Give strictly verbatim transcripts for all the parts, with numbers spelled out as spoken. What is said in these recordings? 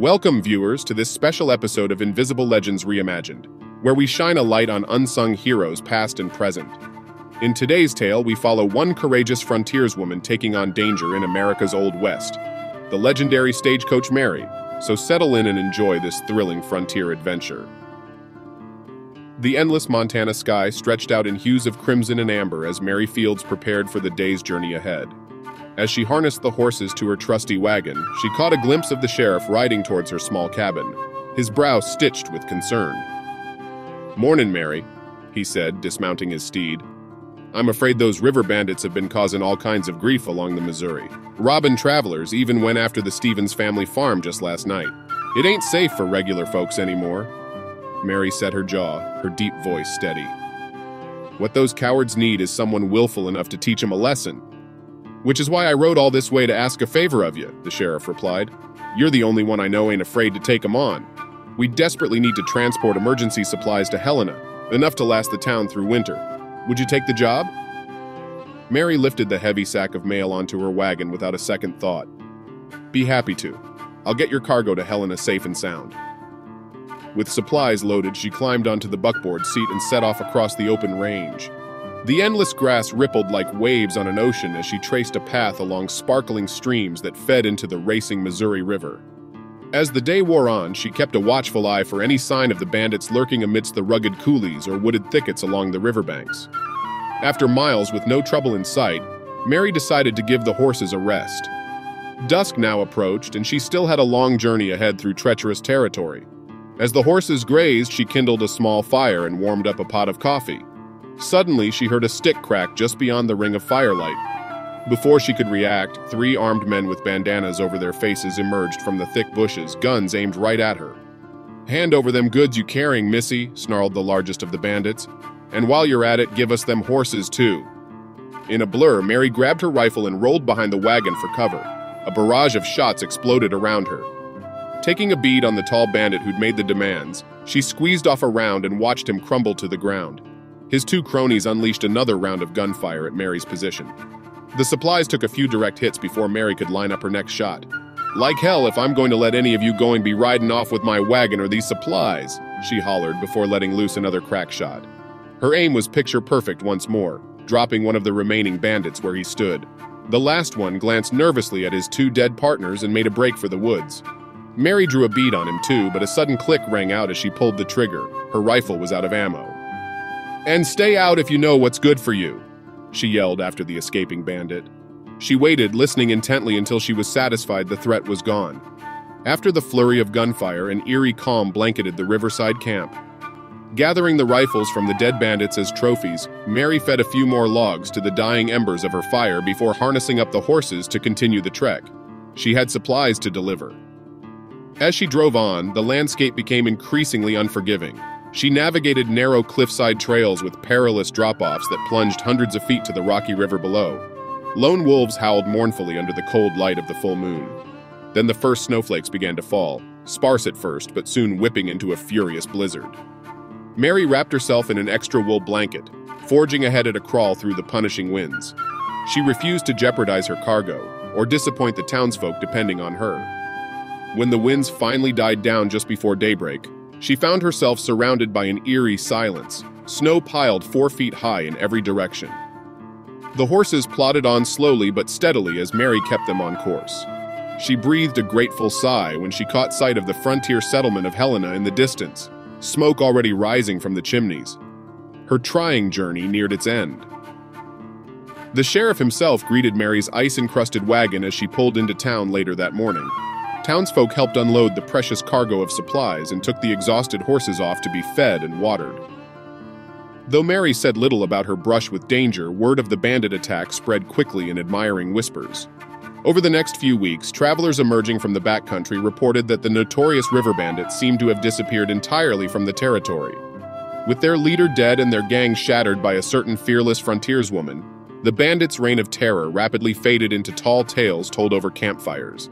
Welcome, viewers, to this special episode of Invisible Legends Reimagined, where we shine a light on unsung heroes past and present. In today's tale, we follow one courageous frontierswoman taking on danger in America's Old West, the legendary Stagecoach Mary, so settle in and enjoy this thrilling frontier adventure. The endless Montana sky stretched out in hues of crimson and amber as Mary Fields prepared for the day's journey ahead. As she harnessed the horses to her trusty wagon, she caught a glimpse of the sheriff riding towards her small cabin, his brow stitched with concern. "Mornin', Mary," he said, dismounting his steed. "I'm afraid those river bandits have been causing all kinds of grief along the Missouri. Robbin' travelers even went after the Stevens family farm just last night. It ain't safe for regular folks anymore." Mary set her jaw, her deep voice steady. "What those cowards need is someone willful enough to teach them a lesson. Which is why I rode all this way to ask a favor of you," the sheriff replied. "You're the only one I know ain't afraid to take 'em on. We desperately need to transport emergency supplies to Helena, enough to last the town through winter. Would you take the job?" Mary lifted the heavy sack of mail onto her wagon without a second thought. "Be happy to. I'll get your cargo to Helena safe and sound." With supplies loaded, she climbed onto the buckboard seat and set off across the open range. The endless grass rippled like waves on an ocean as she traced a path along sparkling streams that fed into the racing Missouri River. As the day wore on, she kept a watchful eye for any sign of the bandits lurking amidst the rugged coulees or wooded thickets along the riverbanks. After miles with no trouble in sight, Mary decided to give the horses a rest. Dusk now approached, and she still had a long journey ahead through treacherous territory. As the horses grazed, she kindled a small fire and warmed up a pot of coffee. Suddenly, she heard a stick crack just beyond the ring of firelight. Before she could react, three armed men with bandanas over their faces emerged from the thick bushes, guns aimed right at her. "Hand over them goods you carrying, missy," snarled the largest of the bandits. "And while you're at it, give us them horses, too." In a blur, Mary grabbed her rifle and rolled behind the wagon for cover. A barrage of shots exploded around her. Taking a bead on the tall bandit who'd made the demands, she squeezed off a round and watched him crumble to the ground. His two cronies unleashed another round of gunfire at Mary's position. The supplies took a few direct hits before Mary could line up her next shot. "Like hell if I'm going to let any of you going be riding off with my wagon or these supplies," she hollered before letting loose another crack shot. Her aim was picture perfect once more, dropping one of the remaining bandits where he stood. The last one glanced nervously at his two dead partners and made a break for the woods. Mary drew a bead on him too, but a sudden click rang out as she pulled the trigger. Her rifle was out of ammo. "And stay out if you know what's good for you," she yelled after the escaping bandit. She waited, listening intently until she was satisfied the threat was gone. After the flurry of gunfire, an eerie calm blanketed the riverside camp. Gathering the rifles from the dead bandits as trophies, Mary fed a few more logs to the dying embers of her fire before harnessing up the horses to continue the trek. She had supplies to deliver. As she drove on, the landscape became increasingly unforgiving. She navigated narrow cliffside trails with perilous drop-offs that plunged hundreds of feet to the rocky river below. Lone wolves howled mournfully under the cold light of the full moon. Then the first snowflakes began to fall, sparse at first, but soon whipping into a furious blizzard. Mary wrapped herself in an extra wool blanket, forging ahead at a crawl through the punishing winds. She refused to jeopardize her cargo or disappoint the townsfolk depending on her. When the winds finally died down just before daybreak, she found herself surrounded by an eerie silence, snow piled four feet high in every direction. The horses plodded on slowly but steadily as Mary kept them on course. She breathed a grateful sigh when she caught sight of the frontier settlement of Helena in the distance, smoke already rising from the chimneys. Her trying journey neared its end. The sheriff himself greeted Mary's ice-encrusted wagon as she pulled into town later that morning. Townsfolk helped unload the precious cargo of supplies and took the exhausted horses off to be fed and watered. Though Mary said little about her brush with danger, word of the bandit attack spread quickly in admiring whispers. Over the next few weeks, travelers emerging from the backcountry reported that the notorious river bandits seemed to have disappeared entirely from the territory. With their leader dead and their gang shattered by a certain fearless frontierswoman, the bandits' reign of terror rapidly faded into tall tales told over campfires.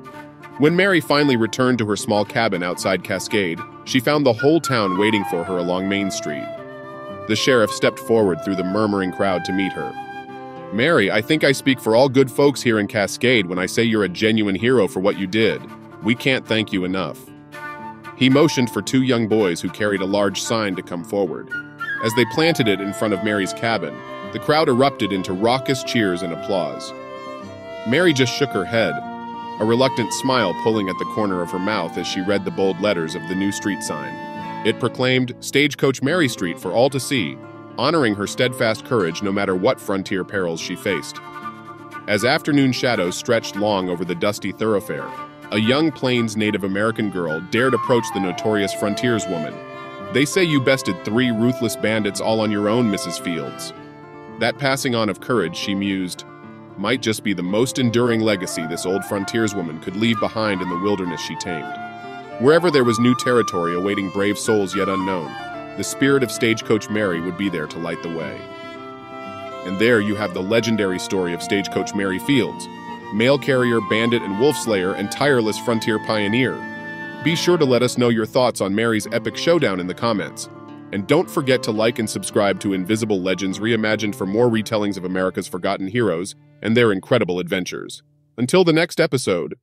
When Mary finally returned to her small cabin outside Cascade, she found the whole town waiting for her along Main Street. The sheriff stepped forward through the murmuring crowd to meet her. "Mary, I think I speak for all good folks here in Cascade when I say you're a genuine hero for what you did. We can't thank you enough." He motioned for two young boys who carried a large sign to come forward. As they planted it in front of Mary's cabin, the crowd erupted into raucous cheers and applause. Mary just shook her head, a reluctant smile pulling at the corner of her mouth as she read the bold letters of the new street sign. It proclaimed Stagecoach Mary Street for all to see, honoring her steadfast courage no matter what frontier perils she faced. As afternoon shadows stretched long over the dusty thoroughfare, a young Plains Native American girl dared approach the notorious frontierswoman. "They say you bested three ruthless bandits all on your own, Missus Fields." That passing on of courage, she mused, might just be the most enduring legacy this old frontierswoman could leave behind in the wilderness she tamed. Wherever there was new territory awaiting brave souls yet unknown, the spirit of Stagecoach Mary would be there to light the way. And there you have the legendary story of Stagecoach Mary Fields, mail carrier, bandit, and wolf slayer, and tireless frontier pioneer. Be sure to let us know your thoughts on Mary's epic showdown in the comments. And don't forget to like and subscribe to Invisible Legends Reimagined for more retellings of America's forgotten heroes and their incredible adventures. Until the next episode.